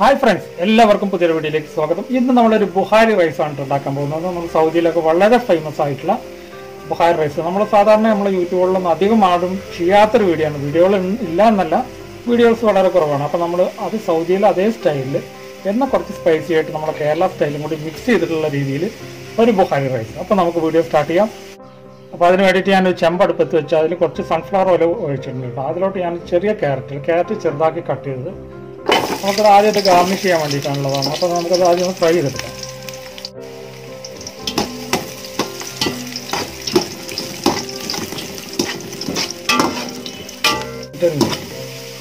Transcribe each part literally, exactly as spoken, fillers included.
Hi friends, എല്ലാവർക്കും പുതിയൊരു വീഡിയോയിലേക്ക് സ്വാഗതം. ഇന്ന് നമ്മൾ ഒരു ബുഖാരി റൈസ് ആണ് ഉണ്ടാക്കാൻ പോകുന്നത്. നമ്മൾ സൗദിയിലൊക്കെ വളരെ ഫേമസ് ആയിട്ടുള്ള ബുഖാരി റൈസ്. നമ്മൾ സാധാരണ നമ്മൾ യൂട്യൂബിലൊന്നും അധികം ആരും ചെയ്യാത്തൊരു വീഡിയോ ആണ്. വീഡിയോകൾ ഇല്ല എന്നല്ല, വീഡിയോസ് വളരെ കുറവാണ്. അപ്പോൾ നമ്മൾ അത് സൗദിയിലെ അതേ സ്റ്റൈലിൽ എന്ന കുറച്ച് സ്പൈസി ആയിട്ട് നമ്മൾ കേരള സ്റ്റൈലും കൂടി മിക്സ് ചെയ്തിട്ടുള്ള രീതിയിൽ ഒരു ബുഖാരി റൈസ്. അപ്പോൾ നമുക്ക് വീഡിയോ സ്റ്റാർട്ട് ചെയ്യാം. അപ്പോൾ അതിന് വേണ്ടിയിട്ട് ഞാനൊരു ചെമ്പടുപ്പത്ത് വെച്ച് അതിൽ കുറച്ച് സൺഫ്ലവർ ഓയിൽ ഒഴിച്ചിട്ടുണ്ട്. അതിലോട്ട് ഞാൻ ചെറിയ ക്യാരറ്റ് ക്യാരറ്റ് ചെറുതാക്കി കട്ട് ചെയ്തത് നമുക്കത് ആദ്യമായിട്ട് ഗാർണിഷ് ചെയ്യാൻ വേണ്ടിയിട്ടാണുള്ളതാണ്. അപ്പോൾ നമുക്കത് ആദ്യം ഒന്ന് ഫ്രൈ ചെയ്തെടുക്കാം.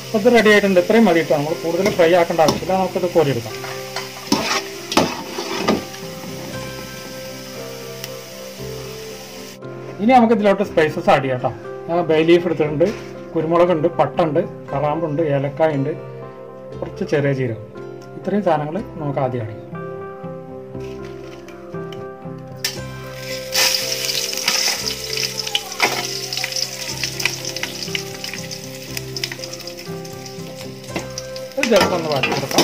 അപ്പോൾ ഇത് റെഡി ആയിട്ടുണ്ട്. ഇത്രയും മതിയിട്ടാണ്, നമ്മൾ കൂടുതൽ ഫ്രൈ ആക്കേണ്ട ആവശ്യമില്ല. നമുക്കത് കോരിയെടുക്കാം. ഇനി നമുക്ക് ഇതിലോട്ട് സ്പൈസസ് ആഡ് ചെയ്യാം. കേട്ടോ, ബേ ലീഫ് എടുത്തിട്ടുണ്ട്, കുരുമുളകുണ്ട്, പട്ടുണ്ട്, കറാമ്പുണ്ട്, ഏലക്കായ ഉണ്ട്, കുറച്ച് ചെറിയ ജീരകം. ഇത്രയും സാധനങ്ങൾ നമുക്ക് ആദ്യം ആഡ് ചെയ്യാം. ഇത് ജസ്റ്റ് ഒന്ന് വാട്ടി കൊടുക്കാം.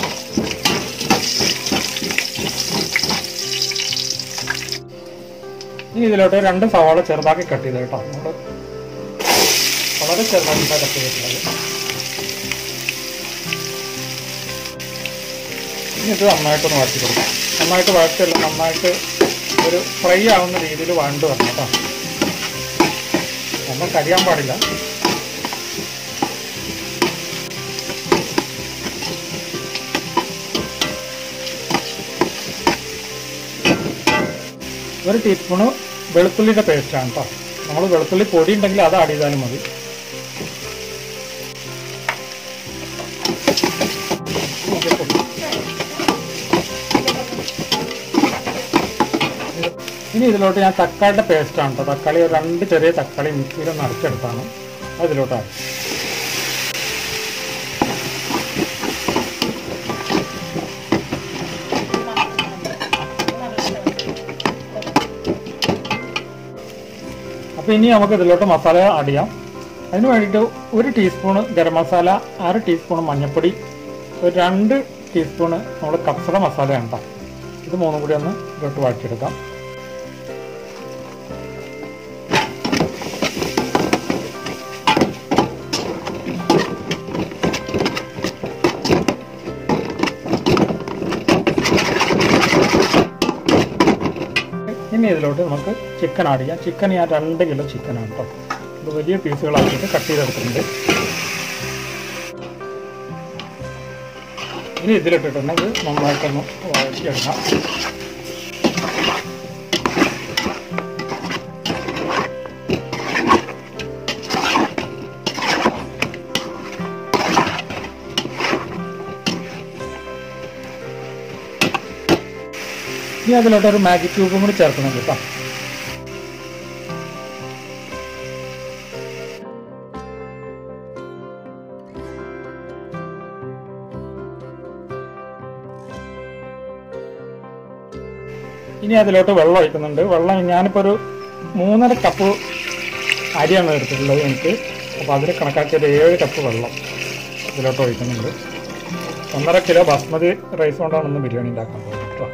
ഇനി ഇതിലോട്ട് രണ്ട് സവാള ചെറുതാക്കി കട്ട് ചെയ്ത് കേട്ടോ, നമ്മൾ വളരെ ചെറുതാക്കി കട്ട് ചെയ്തിട്ടുള്ളത്. ഇനി ഇത് നന്നായിട്ടൊന്ന് വഴറ്റി കൊടുക്കാം. നന്നായിട്ട് വഴറ്റില്ല, നന്നായിട്ട് ഒരു ഫ്രൈ ആവുന്ന രീതിയിൽ വഴണ്ട് വരണം കേട്ടോ, നമ്മൾ കരിയാൻ പാടില്ല. ഒരു ടീസ്പൂണ് വെളുത്തുള്ളിയുടെ പേസ്റ്റാണ് കേട്ടോ. നമ്മൾ വെളുത്തുള്ളി പൊടി ഉണ്ടെങ്കിൽ അത് ആഡ് ചെയ്താലും മതി. ഇനി ഇതിലോട്ട് ഞാൻ തക്കാളിയുടെ പേസ്റ്റാണ് കേട്ടോ. തക്കാളി ഒരു രണ്ട് ചെറിയ തക്കാളി മിക്സിയിൽ നിറച്ചെടുത്താണ് അതിലോട്ടാണ്. അപ്പോൾ ഇനി നമുക്ക് ഇതിലോട്ട് മസാല ആഡ് ചെയ്യാം. അതിന് വേണ്ടിയിട്ട് ഒരു ടീസ്പൂണ് ഗരം മസാല, അര ടീസ്പൂണ് മഞ്ഞൾപ്പൊടി, ഒരു രണ്ട് ടീസ്പൂണ് നമ്മൾ കപ്സറ മസാലയാണ് കേട്ടോ. ഇത് മൂന്നും കൂടി ഒന്ന് ഇതിലോട്ട് വഴറ്റിയെടുക്കാം. ഇനി ഇതിലോട്ട് നമുക്ക് ചിക്കൻ ആഡ് ചെയ്യാം. ചിക്കൻ ഞാൻ രണ്ട് കിലോ ചിക്കനാണ് കേട്ടോ. ഇത് വലിയ പീസുകളാക്കിയിട്ട് കട്ട് ചെയ്തെടുത്തിട്ടുണ്ട്. ഇനി ഇതിലിട്ടിട്ടുണ്ടെങ്കിൽ നന്നായിട്ടൊന്ന് വഴറ്റിയെടുക്കാം. ഇനി അതിലോട്ടൊരു മാഗി ക്യൂബും കൂടി ചേർക്കണം കേട്ടോ. ഇനി അതിലോട്ട് വെള്ളം ഒഴിക്കുന്നുണ്ട്. വെള്ളം ഞാനിപ്പോൾ ഒരു മൂന്നര കപ്പ് അരിയാണ് എടുത്തിട്ടുള്ളത് എനിക്ക്. അപ്പോൾ അതിൽ കണക്കാക്കിയത് ഏഴ് കപ്പ് വെള്ളം ഇതിലോട്ട് ഒഴിക്കുന്നുണ്ട്. ഒന്നര കിലോ ബസ്മതി റൈസ് കൊണ്ടാണ് ഒന്ന് ബിരിയാണി ഉണ്ടാക്കാൻ പോകുന്നത് കേട്ടോ.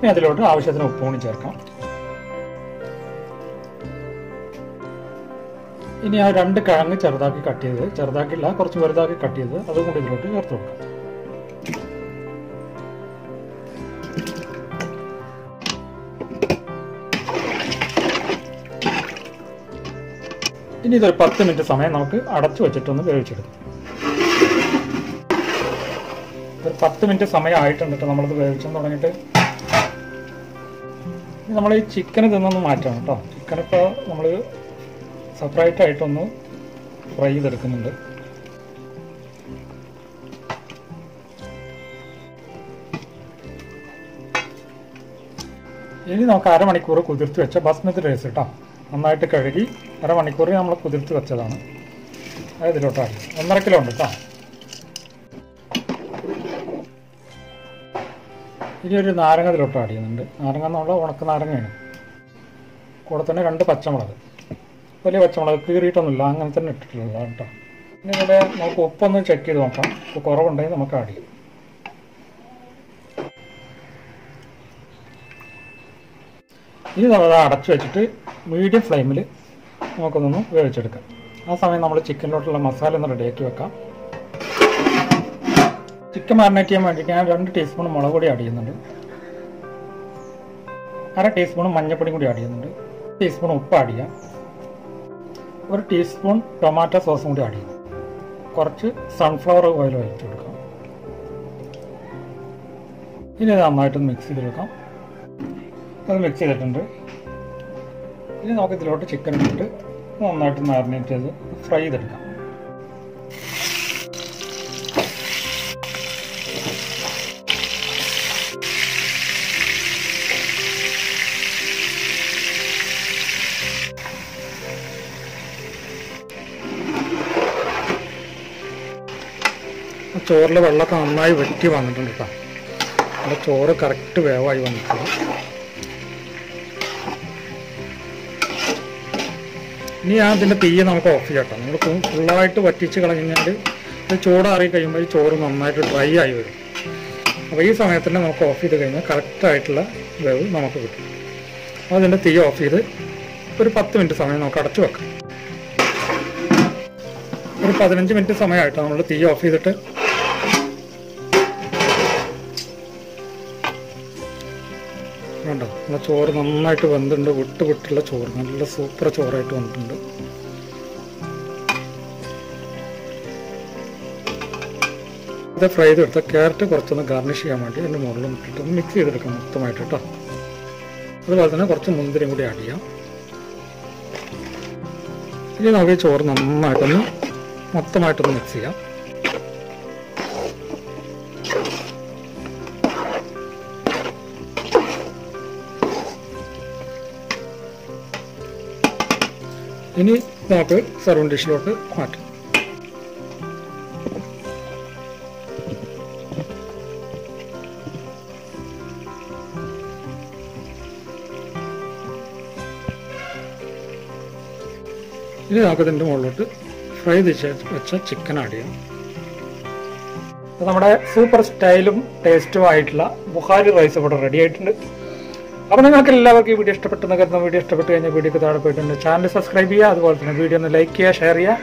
ഇനി അതിലോട്ട് ആവശ്യത്തിന് ഉപ്പ് കൂടി ചേർക്കാം. ഇനി ആ രണ്ട് കിഴങ്ങ് ചെറുതാക്കി കട്ട് ചെയ്ത്, ചെറുതാക്കില്ല കുറച്ച് വലുതാക്കി കട്ട് ചെയ്ത് അതും കൂടി ഇതിലോട്ട് ചേർത്ത് കൊടുക്കാം. ഇനി ഇതൊരു പത്ത് മിനിറ്റ് സമയം നമുക്ക് അടച്ചു വെച്ചിട്ടൊന്ന് വേവിച്ചെടുക്കാം. ഒരു പത്ത് മിനിറ്റ് സമയം ആയിട്ടുണ്ട് നമ്മളിത് വേവിച്ചു തുടങ്ങിയിട്ട്. നമ്മൾ ഈ ചിക്കൻ തിന്നൊന്ന് മാറ്റാം കേട്ടോ. ചിക്കനിപ്പോൾ നമ്മൾ സെപ്പറേറ്റ് ആയിട്ടൊന്ന് ഫ്രൈ ചെയ്തെടുക്കുന്നുണ്ട്. ഇനി നമുക്ക് അരമണിക്കൂർ കുതിർത്ത് വെച്ച ബസ്മതി റൈസ് കേട്ടോ, നന്നായിട്ട് കഴുകി അരമണിക്കൂർ നമ്മൾ കുതിർത്ത് വെച്ചതാണ്. അതിലോട്ടാണ് ഒന്നര കിലോ ഉണ്ട് കേട്ടോ. ഇനി ഒരു നാരങ്ങ ഇതിലോട്ട് ആഡ് ചെയ്യുന്നുണ്ട്. നാരങ്ങ എന്നുള്ള ഉണക്ക നാരങ്ങയാണ്. കൂടെ തന്നെ രണ്ട് പച്ചമുളക്, വലിയ പച്ചമുളക് കീറിയിട്ടൊന്നുമില്ല അങ്ങനെ തന്നെ ഇട്ടിട്ടുള്ളത് കേട്ടോ. ഇനി ഇവിടെ നമുക്ക് ഉപ്പൊന്ന് ചെക്ക് ചെയ്ത് നോക്കാം, ഇപ്പോൾ കുറവുണ്ടെങ്കിൽ നമുക്ക് ആഡ് ചെയ്യും. ഇനി നമ്മൾ അടച്ചു വെച്ചിട്ട് മീഡിയം ഫ്ലെയിമിൽ നമുക്കൊന്നൊന്ന് വേവിച്ചെടുക്കാം. ആ സമയം നമ്മൾ ചിക്കനിലോട്ടുള്ള മസാല ഒന്ന് റെഡിയാക്കി വെക്കാം. ചിക്കൻ മാരിനേറ്റ് ചെയ്യാൻ വേണ്ടിയിട്ട് ഞാൻ രണ്ട് ടീസ്പൂൺ മുളക് പൊടി ആഡ് ചെയ്യുന്നുണ്ട്, അര ടീസ്പൂൺ മഞ്ഞൾപ്പൊടിയും കൂടി ആഡ് ചെയ്യുന്നുണ്ട്, ടീസ്പൂൺ ഉപ്പ് ആഡ് ചെയ്യാം, ഒരു ടീസ്പൂൺ ടൊമാറ്റോ സോസും കൂടി ആഡ് ചെയ്യുന്നു, കുറച്ച് സൺഫ്ലവർ ഓയിൽ ഒഴിച്ചു കൊടുക്കാം. ഇനി നന്നായിട്ടൊന്ന് മിക്സ് ചെയ്തെടുക്കാം. അത് മിക്സ് ചെയ്തിട്ടുണ്ട്. ഇനി നമുക്ക് ഇതിലോട്ട് ചിക്കൻ ഇട്ടിട്ട് നന്നായിട്ട് മാരിനേറ്റ് ചെയ്ത് ഫ്രൈ ചെയ്തെടുക്കാം. ചോറിൽ വെള്ളമൊക്കെ നന്നായി വെറ്റി വന്നിട്ടുണ്ട് കേട്ടോ. നമ്മുടെ ചോറ് കറക്റ്റ് വേവായി വന്നിട്ടുണ്ട്. ഇനി ഞാൻ ഇതിൻ്റെ തീയെ നമുക്ക് ഓഫ് ചെയ്യട്ടോ. നമ്മൾ ഫുള്ളായിട്ട് വറ്റിച്ച് കളഞ്ഞാൽ ഇത് ചൂടാറി കഴിയുമ്പോൾ ഈ ചോറ് നന്നായിട്ട് ഡ്രൈ ആയി വരും. അപ്പോൾ ഈ സമയത്ത് തന്നെ നമുക്ക് ഓഫ് ചെയ്ത് കഴിഞ്ഞാൽ കറക്റ്റായിട്ടുള്ള വേവ് നമുക്ക് കിട്ടും. അപ്പോൾ അതിൻ്റെ തീ ഓഫ് ചെയ്ത് ഒരു പത്ത് മിനിറ്റ് സമയം നമുക്ക് അടച്ചു വെക്കാം. ഒരു പതിനഞ്ച് മിനിറ്റ് സമയമായിട്ടോ നമ്മൾ തീ ഓഫ് ചെയ്തിട്ട് ണ്ടോ നമ്മുടെ ചോറ് നന്നായിട്ട് വെന്തുണ്ട്. വിട്ട് വിട്ടുള്ള ചോറ് നല്ല സൂപ്പർ ചോറായിട്ട് വന്നിട്ടുണ്ട്. ഇത് ഫ്രൈ ചെയ്തെടുത്ത ക്യാരറ്റ് കുറച്ചൊന്ന് ഗാർണിഷ് ചെയ്യാൻ വേണ്ടി അതിൻ്റെ മുകളിലും ഇട്ടിട്ട് മിക്സ് ചെയ്തെടുക്കാം മൊത്തമായിട്ട് കേട്ടോ. അതുപോലെ തന്നെ കുറച്ച് മുന്തിരിയും കൂടി ആഡ് ചെയ്യാം. ഇനി നമുക്ക് ഈ ചോറ് നന്നായിട്ടൊന്ന് മൊത്തമായിട്ടൊന്ന് മിക്സ് ചെയ്യാം. ഇനി നമുക്ക് സർവ്വിംഗ് ഡിഷിലോട്ട് മാറ്റാം. ഇനി നമുക്ക് ഇതിൻ്റെ മുകളിലോട്ട് ഫ്രൈ ചെയ്ത് വെച്ച ചിക്കൻ ആഡ് ചെയ്യാം. നമ്മുടെ സൂപ്പർ സ്റ്റൈലും ടേസ്റ്റും ആയിട്ടുള്ള ബുഖാരി റൈസ് ഇവിടെ റെഡി ആയിട്ടുണ്ട്. അപ്പോൾ നിങ്ങൾക്ക് എല്ലാവർക്കും ഈ വീഡിയോ ഇഷ്ടപ്പെട്ടെന്ന് കരുതുന്ന വീഡിയോ ഇഷ്ടപ്പെട്ട് കഴിഞ്ഞാൽ വീഡിയോക്ക് താഴെ പോയിട്ടുണ്ട് ചാനൽ സബ്സ്ക്രൈബ് ചെയ്യുക. അതുപോലെ തന്നെ വീഡിയോ ഒന്ന് ലൈക്ക് ചെയ്യുക, ഷെയർ ചെയ്യുക,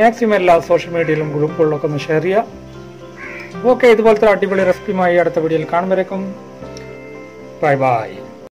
മാക്സിമം എല്ലാ സോഷ്യൽ മീഡിയയിലും ഗ്രൂപ്പുകളിലൊക്കെ ഒന്ന് ഷെയർ ചെയ്യുക. ഓക്കെ, ഇതുപോലത്തെ അടിപൊളി റെസിപ്പിയുമായി അടുത്ത വീഡിയോയിൽ കാണുമ്പോഴേക്കും ബൈ ബൈ.